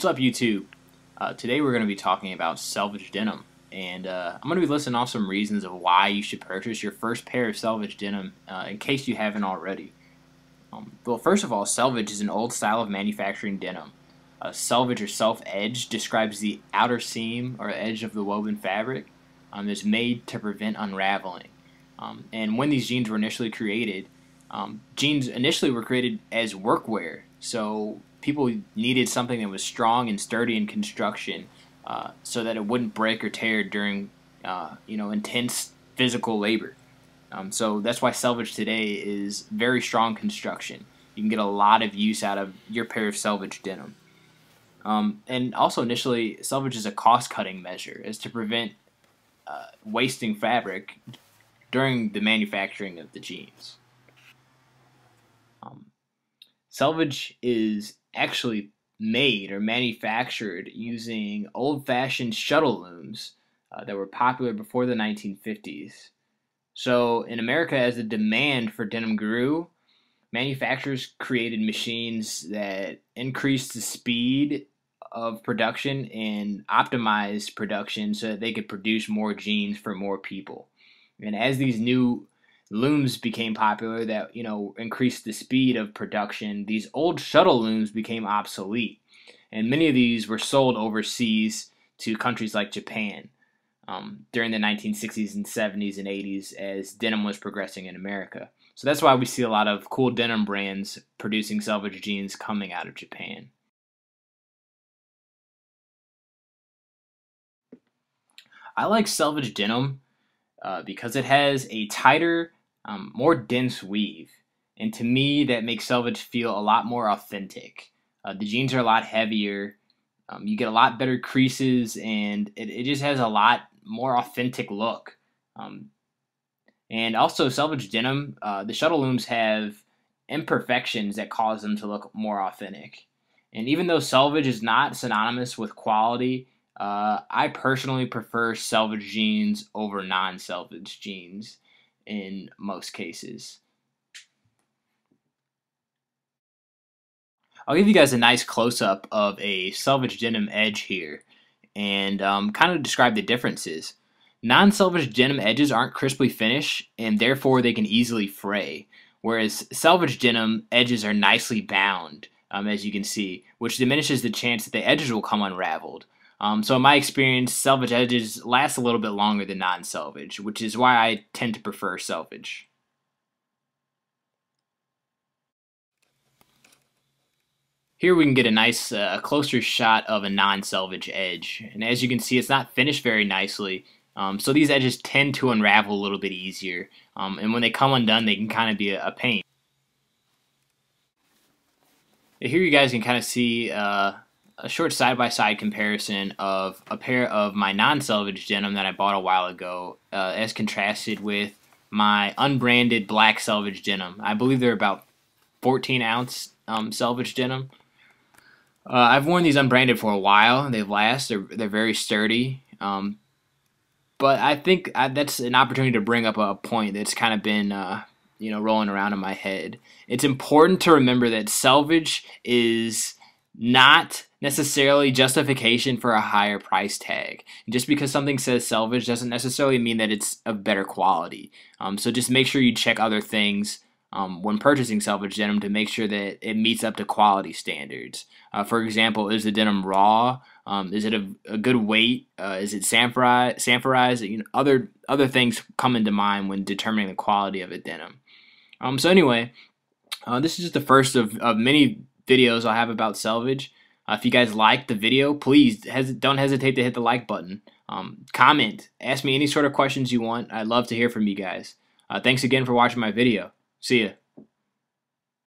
What's up, YouTube? Today we're going to be talking about Selvedge Denim, and I'm going to be listing off some reasons of why you should purchase your first pair of Selvedge Denim in case you haven't already. Well, first of all, Selvedge is an old style of manufacturing denim. Selvedge, or self-edge, describes the outer seam or edge of the woven fabric that's made to prevent unraveling. And when these jeans were initially created, jeans initially were created as workwear, so people needed something that was strong and sturdy in construction, so that it wouldn't break or tear during, intense physical labor. So that's why Selvedge today is very strong construction. You can get a lot of use out of your pair of Selvedge denim. And also initially, Selvedge is a cost-cutting measure, is to prevent wasting fabric during the manufacturing of the jeans. Selvedge is actually made or manufactured using old-fashioned shuttle looms that were popular before the 1950s. So in America, as the demand for denim grew, manufacturers created machines that increased the speed of production and optimized production so that they could produce more jeans for more people. And as these new looms became popular that, increased the speed of production, these old shuttle looms became obsolete. And many of these were sold overseas to countries like Japan during the 1960s and 70s and 80s as denim was progressing in America. So that's why we see a lot of cool denim brands producing Selvedge jeans coming out of Japan. I like Selvedge denim because it has a tighter, more dense weave, and to me that makes Selvedge feel a lot more authentic. The jeans are a lot heavier, you get a lot better creases, and it just has a lot more authentic look. And also Selvedge denim, the shuttle looms have imperfections that cause them to look more authentic. And even though Selvedge is not synonymous with quality, I personally prefer Selvedge jeans over non-Selvedge jeans in most cases. I'll give you guys a nice close-up of a Selvedge denim edge here and kind of describe the differences. Non-Selvedge denim edges aren't crisply finished, and therefore they can easily fray, whereas Selvedge denim edges are nicely bound, as you can see, which diminishes the chance that the edges will come unraveled. So in my experience, Selvedge edges last a little bit longer than non-Selvedge, which is why I tend to prefer Selvedge. Here we can get a nice closer shot of a non-Selvedge edge. And as you can see, it's not finished very nicely, so these edges tend to unravel a little bit easier. And when they come undone, they can kind of be a pain. Here you guys can kind of see a short side-by-side comparison of a pair of my non-Selvedge denim that I bought a while ago as contrasted with my unbranded black Selvedge denim. I believe they're about 14-ounce Selvedge denim. I've worn these unbranded for a while. They last. They're very sturdy. But I think that's an opportunity to bring up a point that's kind of been rolling around in my head. It's important to remember that Selvedge is not necessarily justification for a higher price tag. Just because something says Selvedge doesn't necessarily mean that it's of better quality. So just make sure you check other things when purchasing Selvedge denim to make sure that it meets up to quality standards. For example, is the denim raw? Is it a good weight? Is it samfurized? Other things come into mind when determining the quality of a denim. So anyway, this is just the first of many videos I'll have about Selvedge. If you guys liked the video, please don't hesitate to hit the like button. Comment, ask me any sort of questions you want. I'd love to hear from you guys. Thanks again for watching my video. See ya.